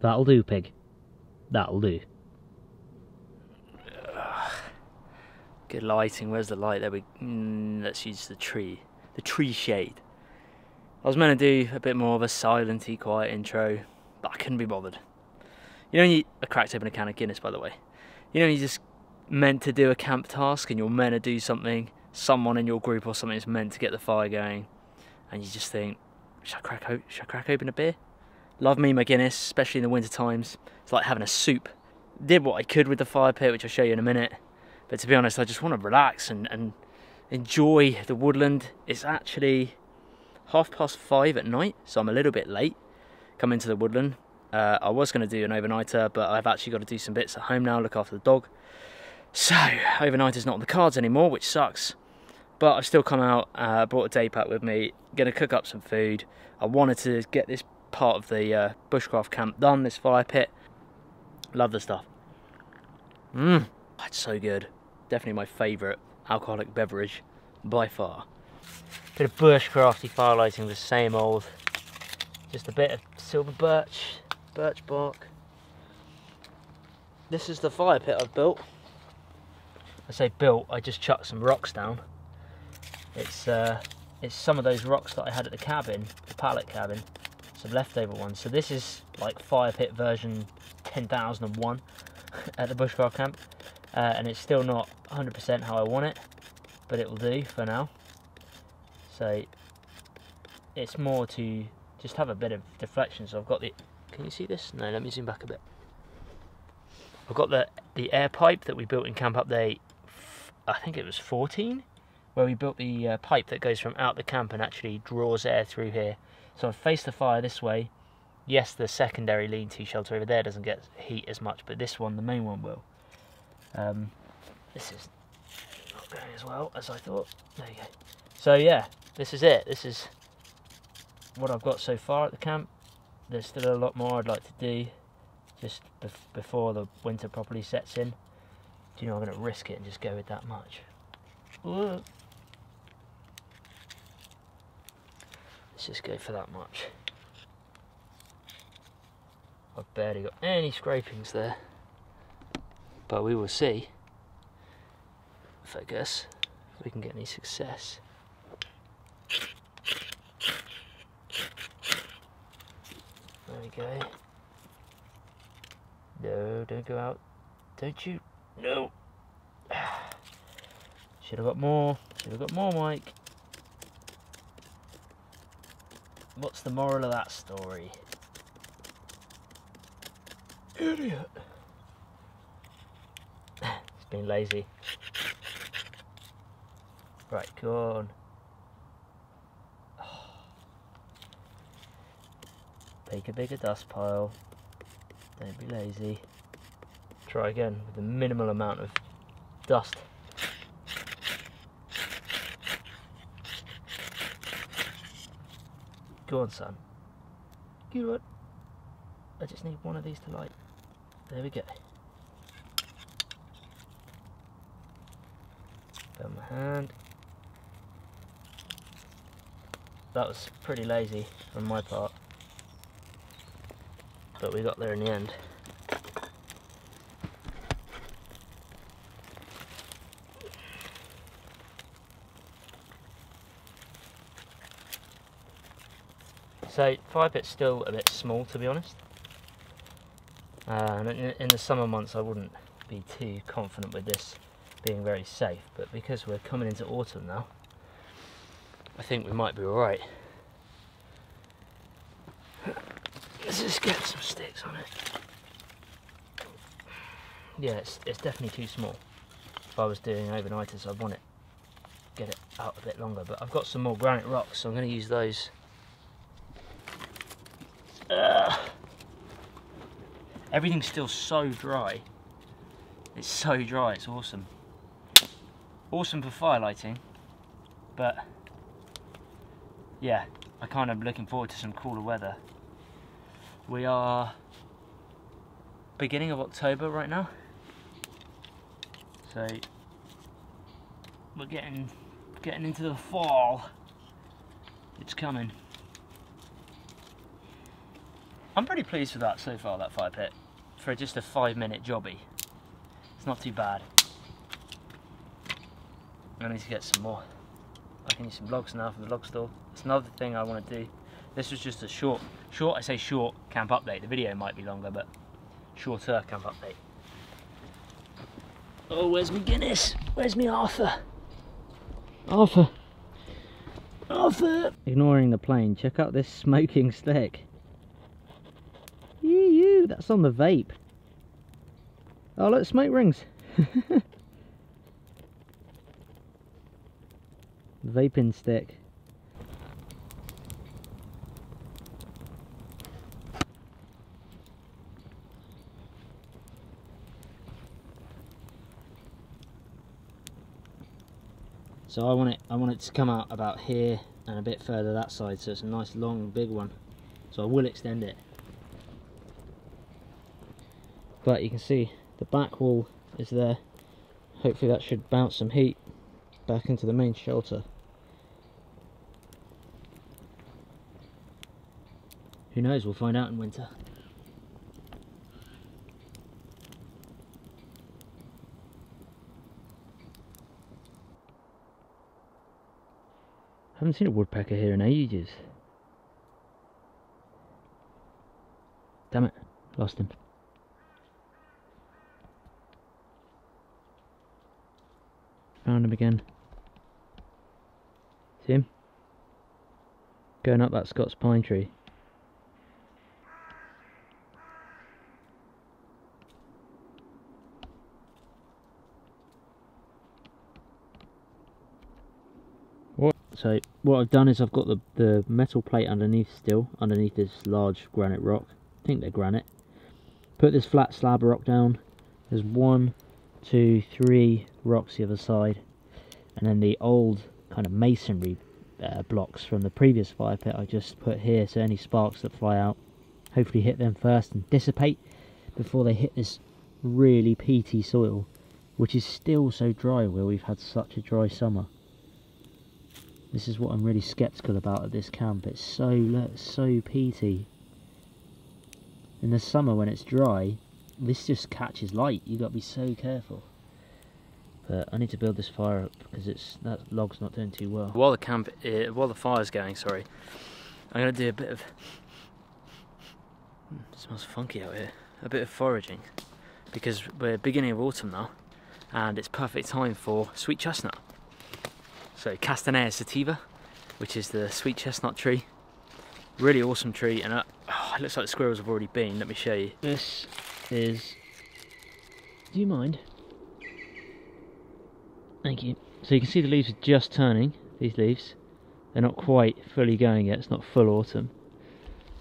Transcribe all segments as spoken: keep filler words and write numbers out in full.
That'll do, pig. That'll do. Ugh. Good lighting. Where's the light? There we... Mm, let's use the tree. The tree shade. I was meant to do a bit more of a silent-y, quiet intro, but I couldn't be bothered. You know when you... I cracked open a can of Guinness, by the way. You know when you just... meant to do a camp task and you're meant to do something, someone in your group or something is meant to get the fire going, and you just think, should I crack, should I crack open a beer? Love me my Guinness, especially in the winter times. It's like having a soup. Did what I could with the fire pit, which I'll show you in a minute, but to be honest, I just want to relax and, and enjoy the woodland. It's actually half past five at night, so I'm a little bit late coming to the woodland. Uh, I was going to do an overnighter, but I've actually got to do some bits at home now, look after the dog. So, overnight is not on the cards anymore, which sucks. But I've still come out, uh, brought a day pack with me, gonna cook up some food. I wanted to get this part of the uh, bushcraft camp done, this fire pit. Love the stuff. Mmm, that's so good. Definitely my favourite alcoholic beverage, by far. Bit of bushcrafty fire lighting, the same old. Just a bit of silver birch, birch bark. This is the fire pit I've built. I say built, I just chucked some rocks down. It's uh, it's some of those rocks that I had at the cabin, the pallet cabin, some leftover ones. So this is like fire pit version ten thousand and one at the bushcraft camp. Uh, and it's still not one hundred percent how I want it, but it will do for now. So it's more to just have a bit of deflection. So I've got the, can you see this? No, let me zoom back a bit. I've got the, the air pipe that we built in Camp Up Day. I think it was fourteen, where we built the uh, pipe that goes from out the camp and actually draws air through here. So I face the fire this way. Yes, the secondary lean-to shelter over there doesn't get heat as much, but this one, the main one, will. Um, this is not going as well as I thought. There you go. So yeah, this is it. This is what I've got so far at the camp. There's still a lot more I'd like to do just bef before the winter properly sets in. Do you know, I'm going to risk it and just go with that much. Ooh. Let's just go for that much. I've barely got any scrapings there, but we will see. Focus, if we can get any success. There we go. No, don't go out. Don't you? No. Should have got more. Should have got more, Mike. What's the moral of that story? Idiot. It's been lazy. Right, go on. Oh. Make a bigger dust pile. Don't be lazy. Try again with the minimal amount of dust. Go on, son. Go on. I just need one of these to light. There we go. Burn my hand. That was pretty lazy on my part, but we got there in the end. So fire pit's still a bit small, to be honest, uh, and in, in the summer months I wouldn't be too confident with this being very safe, but because we're coming into autumn now, I think we might be alright. Let's just get some sticks on it. Yeah, it's, it's definitely too small. If I was doing overnighters, I'd want it, get it out a bit longer, but I've got some more granite rocks, so I'm going to use those. Ugh. Everything's still so dry. It's so dry, it's awesome. Awesome for fire lighting, but yeah, I kind of looking forward to some cooler weather. We are beginning of October right now, so we're getting getting into the fall. It's coming. I'm pretty pleased with that so far, that fire pit, for just a five minute jobby. It's not too bad. I need to get some more. I can use some logs now from the log store. That's another thing I want to do. This was just a short, short, I say short camp update. The video might be longer, but shorter camp update. Oh, where's me Guinness? Where's me Arthur? Arthur. Arthur! Ignoring the plane, check out this smoking stick. Yee you, that's on the vape. Oh look, smoke rings. Vaping stick. So I want it I want it to come out about here and a bit further that side, so it's a nice long big one. So I will extend it. But you can see the back wall is there. Hopefully that should bounce some heat back into the main shelter. Who knows, we'll find out in winter. I haven't seen a woodpecker here in ages. Damn it, lost him. Found him again. See him? Going up that Scots pine tree. So what I've done is I've got the, the metal plate underneath still, underneath this large granite rock. I think they're granite. Put this flat slab rock down. There's one, two, three rocks the other side. And then the old kind of masonry uh, blocks from the previous fire pit I just put here. So any sparks that fly out, hopefully hit them first and dissipate before they hit this really peaty soil, which is still so dry where we've had such a dry summer. This is what I'm really sceptical about at this camp. It's so, so peaty. In the summer when it's dry, this just catches light. You've got to be so careful. But I need to build this fire up because it's that log's not doing too well. While the camp, uh, while the fire's going, sorry, I'm going to do a bit of... It smells funky out here. A bit of foraging. Because we're beginning of autumn now. And it's perfect time for sweet chestnut. So Castanea sativa, which is the sweet chestnut tree. Really awesome tree, and uh, oh, it looks like the squirrels have already been. Let me show you. This is... Do you mind? Thank you. So you can see the leaves are just turning, these leaves. They're not quite fully going yet, it's not full autumn.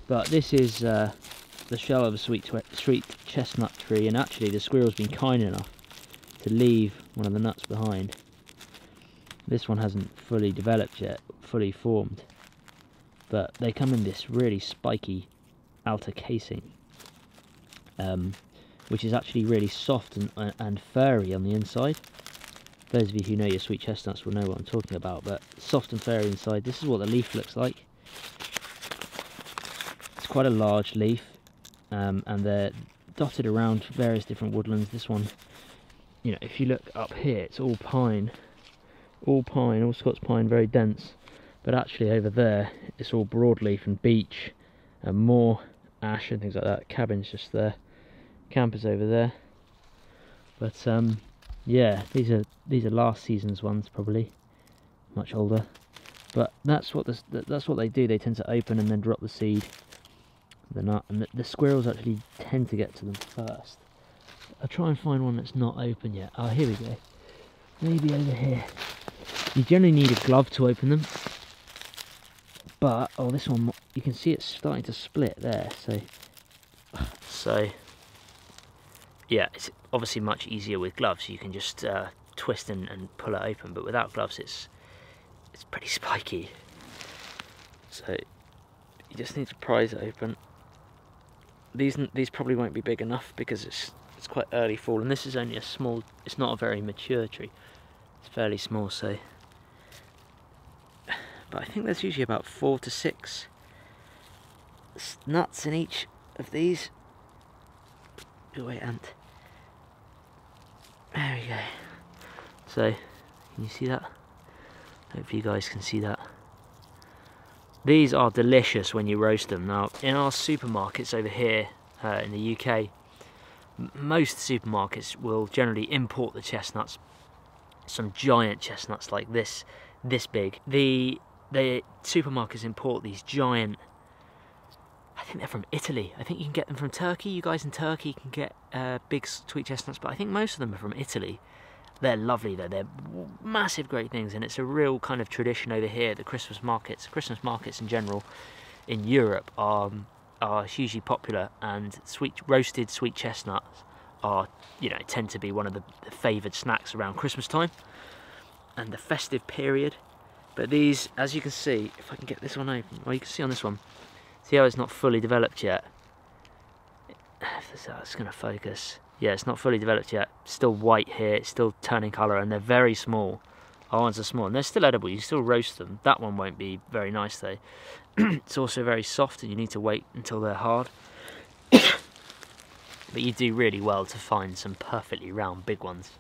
But this is uh, the shell of a sweet, sweet chestnut tree, and actually the squirrel's been kind enough to leave one of the nuts behind. This one hasn't fully developed yet, fully formed, but they come in this really spiky outer casing, um, which is actually really soft and, and furry on the inside. Those of you who know your sweet chestnuts will know what I'm talking about, but soft and furry inside. This is what the leaf looks like. It's quite a large leaf, um, and they're dotted around various different woodlands. This one, you know, if you look up here, it's all pine. All pine, all Scots pine, very dense, but actually over there it's all broadleaf and beech and more ash and things like that. Cabin's just there, camper's over there, but um, yeah, these are these are last season's ones, probably much older. But that's what this, that's what they do. They tend to open and then drop the seed, the nut, and the, the squirrels actually tend to get to them first. I'll try and find one that's not open yet. Oh, here we go. Maybe over here. You generally need a glove to open them, but oh, this one, you can see it's starting to split there, so so yeah, it's obviously much easier with gloves. You can just uh, twist and, and pull it open, but without gloves it's it's pretty spiky, so you just need to prise it open. These these probably won't be big enough because it's it's quite early fall, and this is only a small, it's not a very mature tree. It's fairly small, so, but I think there's usually about four to six nuts in each of these. Go away, ant. There we go. So, can you see that? Hopefully you guys can see that. These are delicious when you roast them. Now, in our supermarkets over here uh, in the U K, most supermarkets will generally import the chestnuts. Some giant chestnuts like this, this big. The, the supermarkets import these giant, I think they're from Italy. I think you can get them from Turkey. You guys in Turkey can get uh, big sweet chestnuts, but I think most of them are from Italy. They're lovely though, they're massive great things, and it's a real kind of tradition over here. The Christmas markets, Christmas markets in general in Europe are, are hugely popular, and sweet roasted sweet chestnuts are, you know, tend to be one of the favoured snacks around Christmas time and the festive period. But these, as you can see, if I can get this one open, well, you can see on this one, see how it's not fully developed yet? If it's going to focus. Yeah, it's not fully developed yet, still white here, it's still turning colour, and they're very small. Our ones are small, and they're still edible, you still roast them. That one won't be very nice though. It's also very soft, and you need to wait until they're hard. But you do really well to find some perfectly round big ones.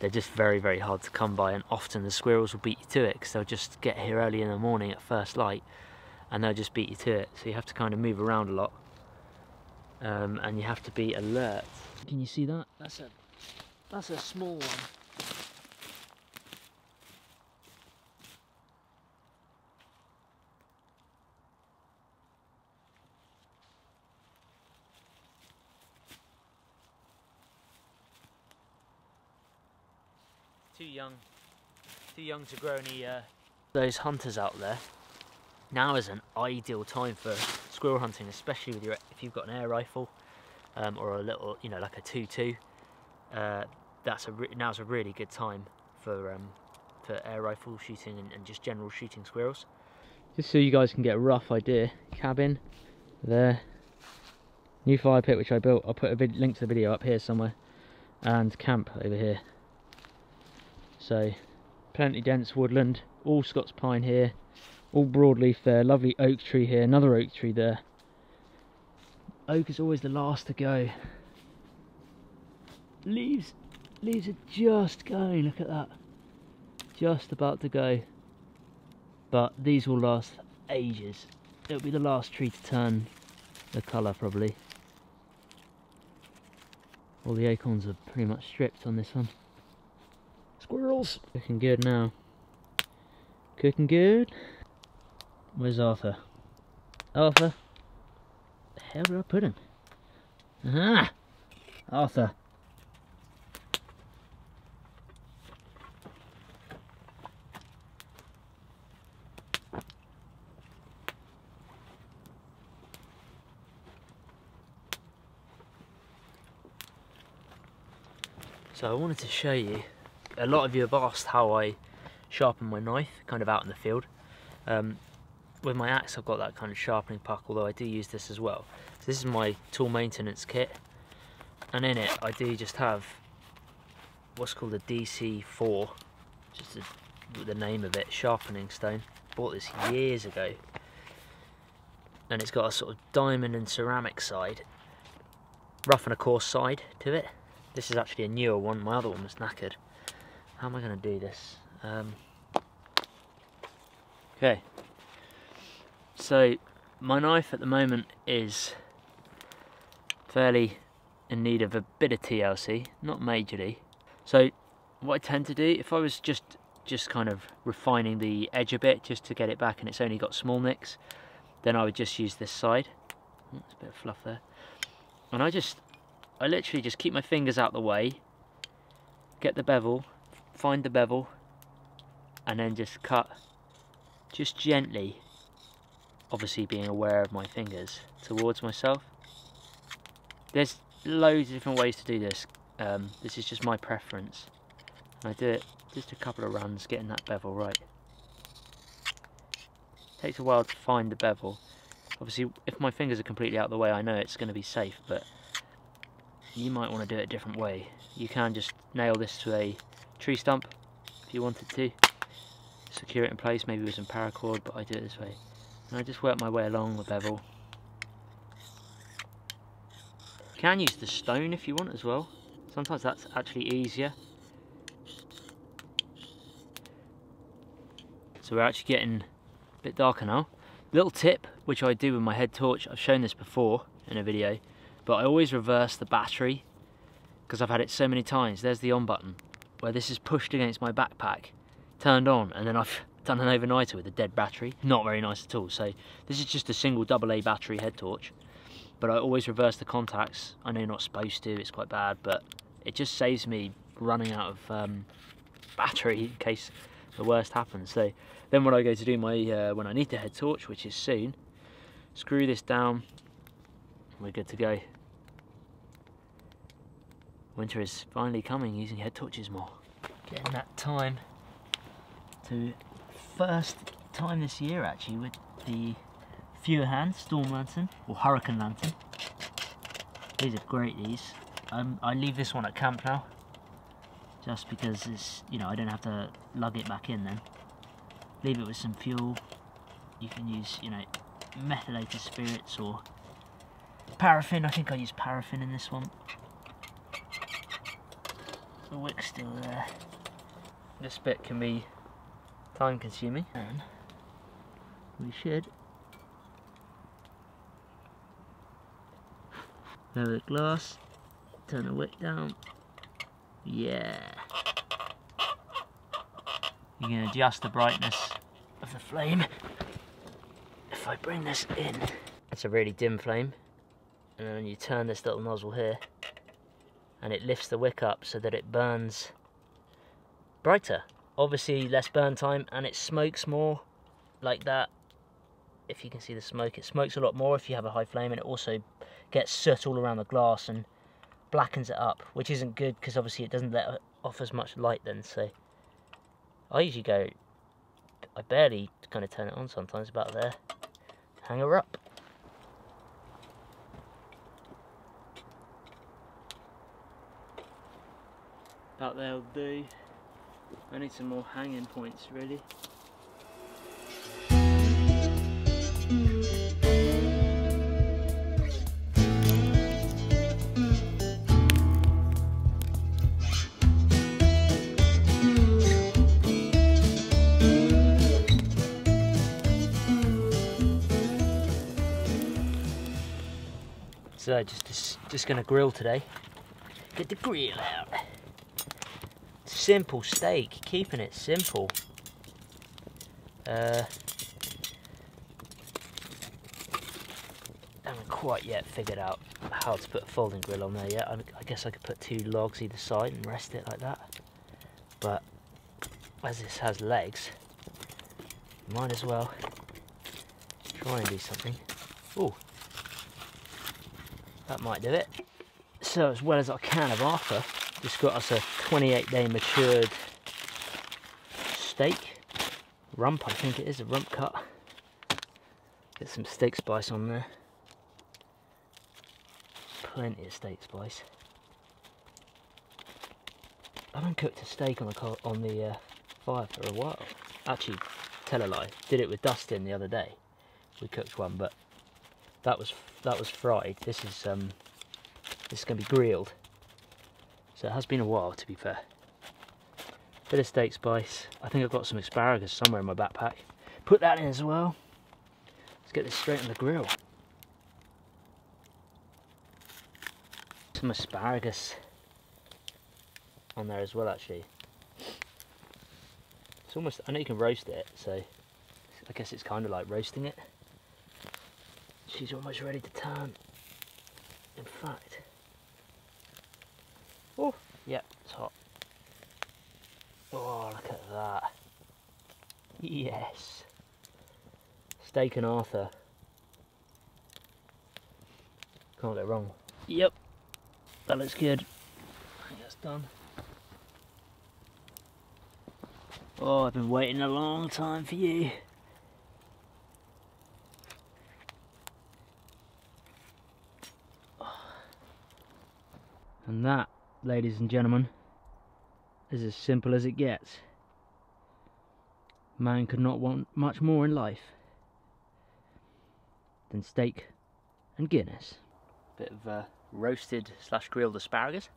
They're just very, very hard to come by, and often the squirrels will beat you to it, because they'll just get here early in the morning at first light, and they'll just beat you to it, so you have to kind of move around a lot. Um, and you have to be alert. Can you see that? That's a, that's a small one. Too young, too young to grow any. Uh... Those hunters out there, now is an ideal time for squirrel hunting, especially with your, if you've got an air rifle um, or a little, you know, like a two two. Uh, that's a re now's a really good time for um, for air rifle shooting and, and just general shooting squirrels. Just so you guys can get a rough idea, cabin there, new fire pit which I built. I'll put a vid link to the video up here somewhere, and camp over here. So plenty dense woodland, all Scots pine here. All broadleaf there, lovely oak tree here, another oak tree there. Oak is always the last to go. Leaves, leaves are just going, look at that. Just about to go. But these will last ages. It'll be the last tree to turn the colour probably. All the acorns are pretty much stripped on this one. Squirrels! Looking good now. Cooking good. Where's Arthur? Arthur? The hell did I put him? Ah! Arthur. So I wanted to show you, a lot of you have asked how I sharpen my knife, kind of out in the field. Um, With my axe I've got that kind of sharpening puck, although I do use this as well. So this is my tool maintenance kit, and in it I do just have what's called a D C four, just a, the name of it, sharpening stone. Bought this years ago, and it's got a sort of diamond and ceramic side, rough and a coarse side to it. This is actually a newer one, my other one was knackered. How am I going to do this? Um, okay. So my knife at the moment is fairly in need of a bit of T L C, not majorly. So what I tend to do, if I was just just kind of refining the edge a bit just to get it back and it's only got small nicks, then I would just use this side. Oh, there's a bit of fluff there. And I just, I literally just keep my fingers out the way, get the bevel, find the bevel, and then just cut, just gently. Obviously being aware of my fingers towards myself. There's loads of different ways to do this. Um, this is just my preference. And I do it just a couple of runs, getting that bevel right. Takes a while to find the bevel. Obviously, if my fingers are completely out of the way, I know it's going to be safe, but you might want to do it a different way. You can just nail this to a tree stump if you wanted to. Secure it in place, maybe with some paracord, but I do it this way. And I just work my way along the bevel, You can use the stone if you want as well. Sometimes that's actually easier. So we're actually getting a bit darker now. Little tip, which I do with my head torch, I've shown this before in a video, but I always reverse the battery because I've had it so many times. There's the on button where this is pushed against my backpack, turned on, and then I've done an overnighter with a dead battery. Not very nice at all. So this is just a single double A battery head torch, but I always reverse the contacts. I know you're not supposed to, it's quite bad, but it just saves me running out of um, battery in case the worst happens. So then when I go to do my, uh, when I need the head torch, which is soon, screw this down, and we're good to go. Winter is finally coming using head torches more. Getting that time to first time this year actually with the Fuel Hand Storm Lantern, or Hurricane Lantern. These are great, these. Um, I leave this one at camp now, just because it's, you know, I don't have to lug it back in then. Leave it with some fuel. You can use, you know, methylated spirits or paraffin. I think I use paraffin in this one. The wick's still there. This bit can be time consuming, and we should lower the glass, turn the wick down. Yeah. You can adjust the brightness of the flame. If I bring this in, it's a really dim flame. And then you turn this little nozzle here and it lifts the wick up so that it burns brighter. Obviously less burn time, and it smokes more like that. If you can see the smoke, it smokes a lot more if you have a high flame, and it also gets soot all around the glass and blackens it up, which isn't good because obviously it doesn't let off as much light then. So I usually go, I barely kind of turn it on sometimes, about there, hang her up. About there will do. I need some more hanging points really. So just, just, just gonna grill today. Get the grill out. Simple steak, keeping it simple. Uh, haven't quite yet figured out how to put a folding grill on there yet. I, I guess I could put two logs either side and rest it like that. But as this has legs, might as well try and do something. Ooh. That might do it. So as well as I can of Arthur, just got us a twenty-eight day matured steak. Rump, I think it is, a rump cut. Get some steak spice on there. Plenty of steak spice. I haven't cooked a steak on the, on the uh, fire for a while. Actually, tell a lie, did it with Dustin the other day. We cooked one, but That was that was fried. This is um, this is gonna be grilled. So it has been a while, to be fair. Bit of steak spice. I think I've got some asparagus somewhere in my backpack. Put that in as well. Let's get this straight on the grill. Some asparagus on there as well, actually. It's almost. I know you can roast it, so I guess it's kind of like roasting it. She's almost ready to turn. In fact, oh, yep, it's hot. Oh, look at that. Yes. Steak and Arthur. Can't go wrong. Yep, that looks good. I think that's done. Oh, I've been waiting a long time for you. And that, ladies and gentlemen, is as simple as it gets. Man could not want much more in life than steak and Guinness. bit of uh, roasted slash grilled asparagus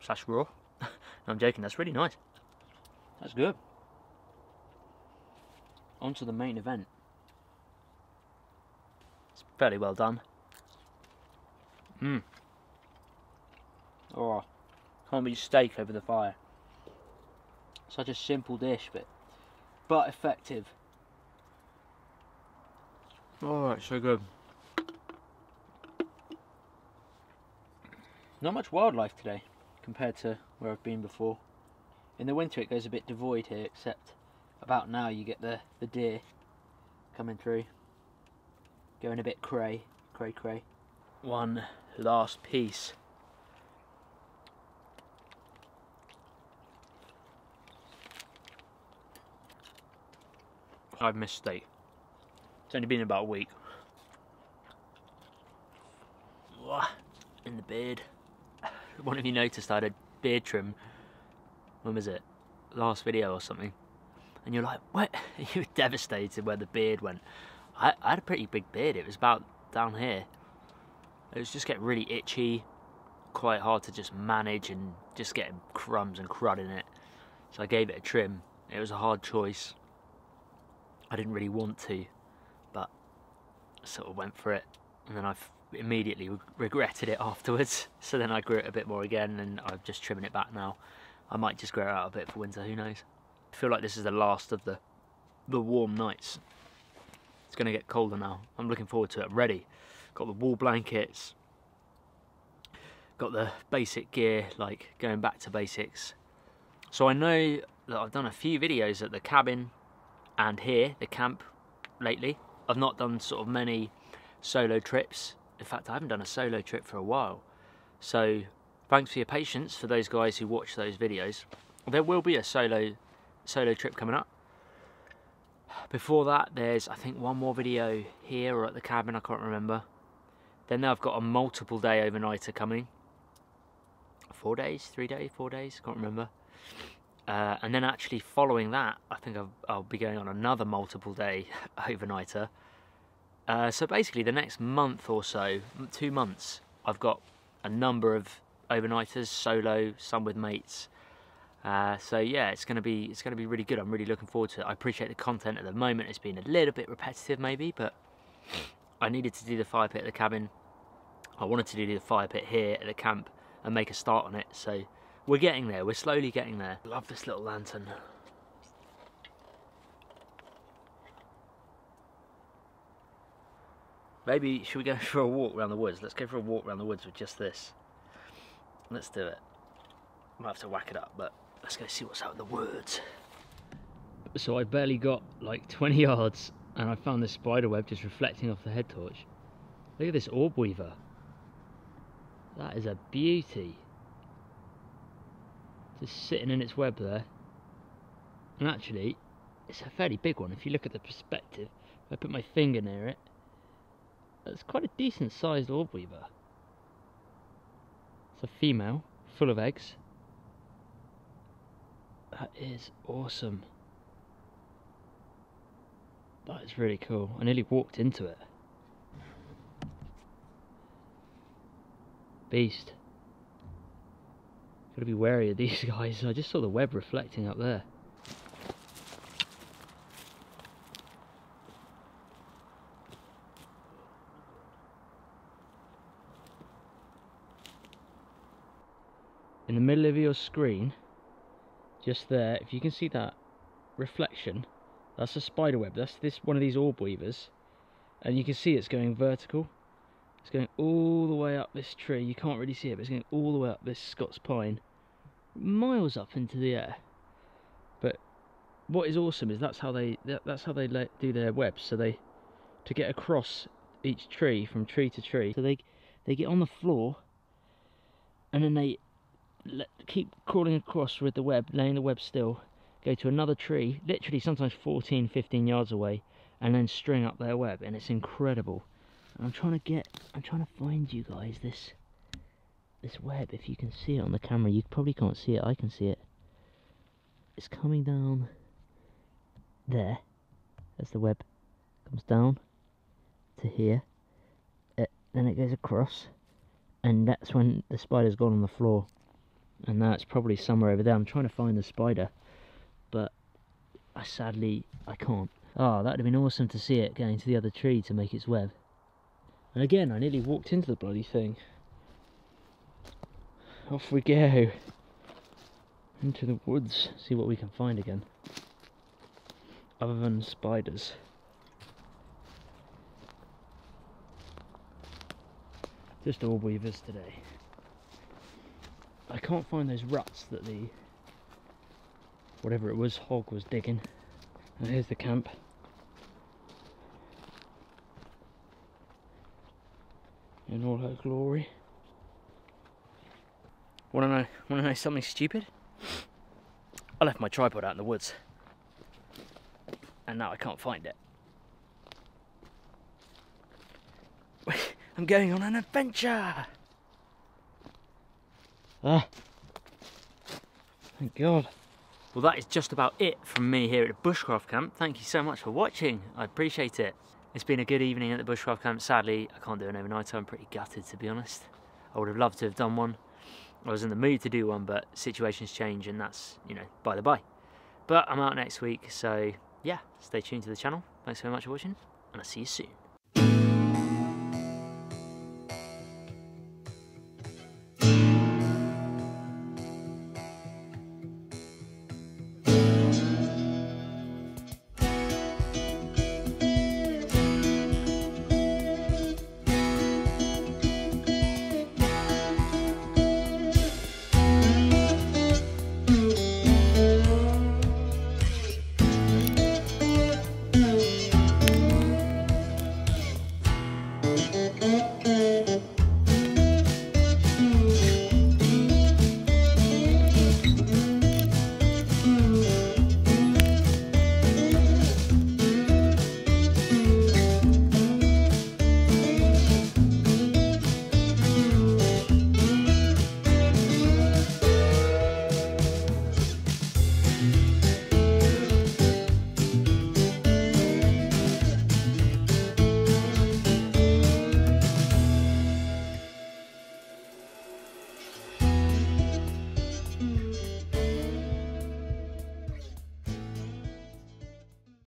slash raw. I'm joking, that's really nice. That's good. On to the main event. It's fairly well done. Mmm. Oh, can't beat steak over the fire. Such a simple dish, but but effective. Oh, that's so good. Not much wildlife today compared to where I've been before. In the winter it goes a bit devoid here, except about now you get the, the deer coming through, going a bit cray, cray, cray. One last piece. I've missed steak. It's only been about a week. In the beard. One of you noticed I had a beard trim, when was it? Last video or something. And you're like, what? You were devastated where the beard went. I, I had a pretty big beard, it was about down here. It was just getting really itchy, quite hard to just manage and just getting crumbs and crud in it. So I gave it a trim. It was a hard choice. I didn't really want to, but I sort of went for it. And then I immediately regretted it afterwards. So then I grew it a bit more again and I'm just trimming it back now. I might just grow it out a bit for winter, who knows. I feel like this is the last of the the warm nights. It's gonna get colder now. I'm looking forward to it. I'm ready. Got the wool blankets, got the basic gear, like going back to basics. So I know that I've done a few videos at the cabin and here, the camp, lately. I've not done sort of many solo trips. In fact, I haven't done a solo trip for a while. So thanks for your patience for those guys who watch those videos. There will be a solo solo trip coming up. Before that, there's I think one more video here or at the cabin, I can't remember. Then I've got a multiple day overnighter coming. Four days, three days, four days, can't remember. Uh, and then actually following that, I think I've, I'll be going on another multiple day overnighter. Uh, so basically the next month or so, two months, I've got a number of overnighters, solo, some with mates. Uh, so yeah, it's gonna be it's gonna be really good. I'm really looking forward to it. I appreciate the content at the moment. It's been a little bit repetitive maybe, but I needed to do the fire pit at the cabin. I wanted to do the fire pit here at the camp and make a start on it. So we're getting there. We're slowly getting there. Love this little lantern. Maybe should we go for a walk around the woods? Let's go for a walk around the woods with just this. Let's do it. Might have to whack it up, but let's go see what's out in the woods. So I barely got like twenty yards and I found this spider web just reflecting off the head torch. Look at this orb weaver. That is a beauty. Just sitting in its web there. And actually, it's a fairly big one if you look at the perspective. If I put my finger near it, that's quite a decent sized orb weaver. It's a female, full of eggs. That is awesome. That is really cool. I nearly walked into it. Beast. Gotta be wary of these guys. I just saw the web reflecting up there. In the middle of your screen, just there, if you can see that reflection, that's a spider web. That's this one of these orb weavers, and you can see it's going vertical. It's going all the way up this tree. You can't really see it, but it's going all the way up this Scots pine, miles up into the air. But what is awesome is that's how they that's how they do their webs. So they to get across each tree, from tree to tree. So they they get on the floor, and then they. Let, keep crawling across with the web, laying the web still, go to another tree, literally sometimes fourteen, fifteen yards away, and then string up their web, and it's incredible. And I'm trying to get, I'm trying to find you guys this, this web, if you can see it on the camera. You probably can't see it, I can see it. It's coming down there, that's the web, comes down to here, uh, then it goes across, and that's when the spider's gone on the floor. And now it's probably somewhere over there. I'm trying to find the spider, but I sadly I can't. Oh, that would have been awesome to see it going to the other tree to make its web. And again, I nearly walked into the bloody thing. Off we go. Into the woods, see what we can find again. Other than spiders. Just all weavers today. I can't find those ruts that the, whatever it was, hog was digging. And here's the camp. In all her glory. Wanna know, wanna know something stupid? I left my tripod out in the woods. And now I can't find it. I'm going on an adventure! Ah, thank God. Well, that is just about it from me here at the Bushcraft Camp. Thank you so much for watching. I appreciate it. It's been a good evening at the Bushcraft Camp. Sadly, I can't do an overnight, so I'm pretty gutted, to be honest. I would have loved to have done one. I was in the mood to do one, but situations change, and that's, you know, by the by. But I'm out next week, so yeah, stay tuned to the channel. Thanks very much for watching, and I'll see you soon.